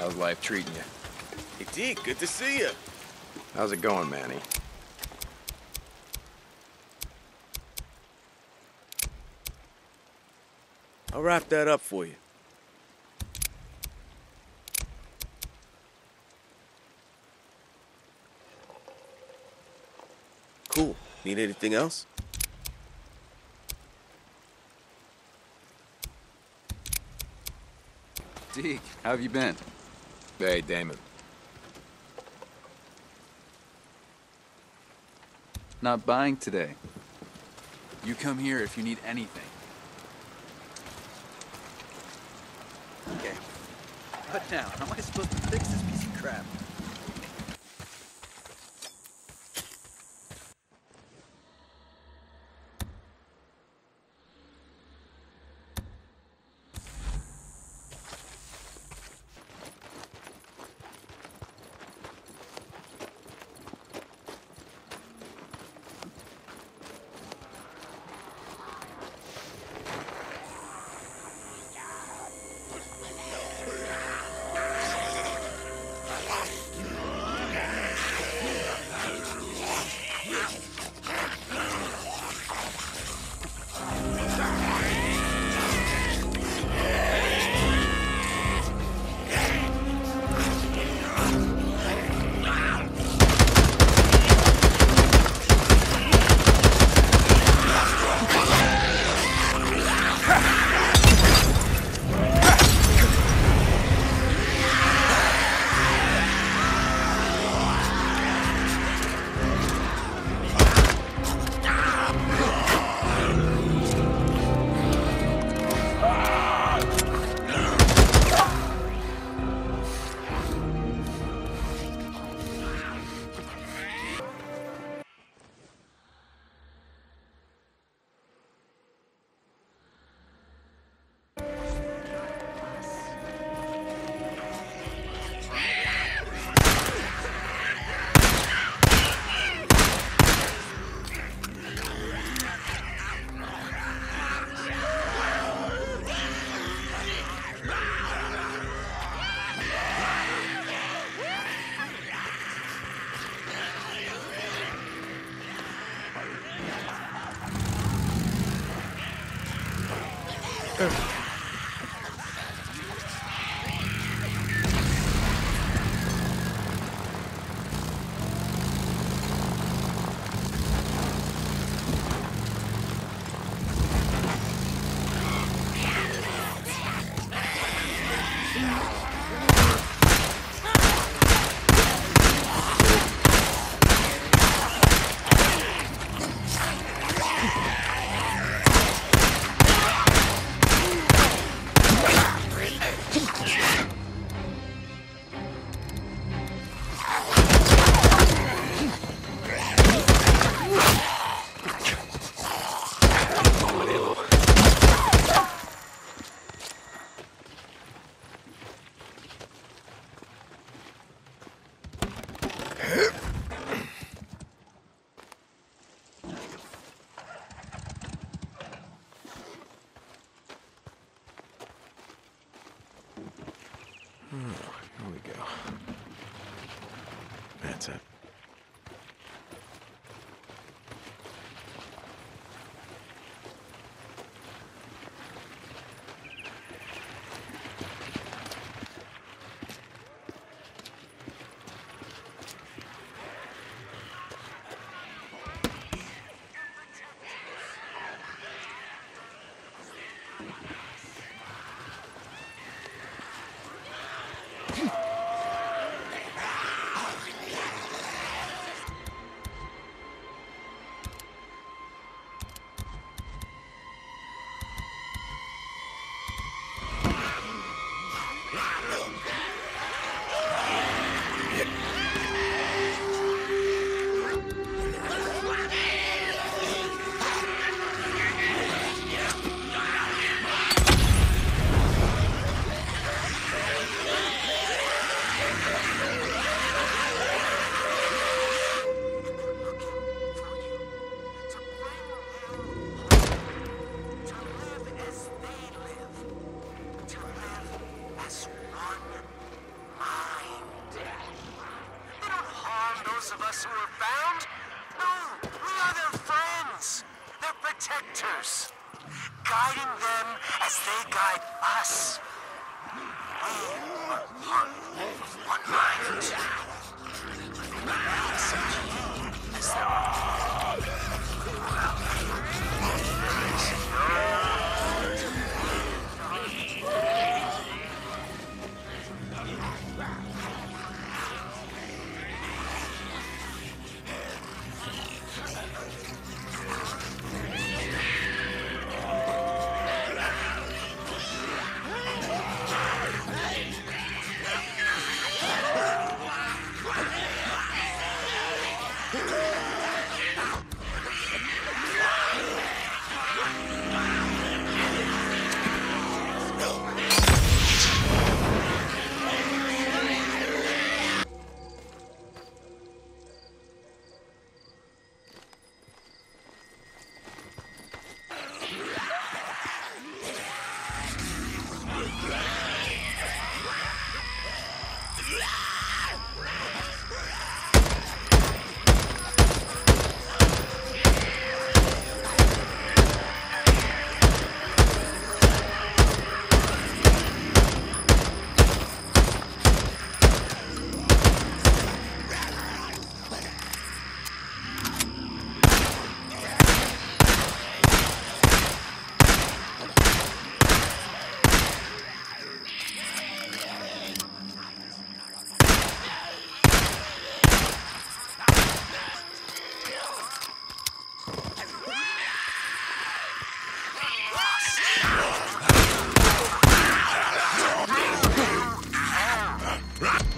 How's life treating you? Hey, D, good to see you. How's it going, Manny? I'll wrap that up for you. Cool. Need anything else? Deke, how have you been? Hey, Damon. Not buying today. You come here if you need anything. Okay. What now? How am I supposed to fix this piece of crap? those of us who are bound? No, we are their friends, their protectors, guiding them as they guide us. We are one of one mind. As there are. Right.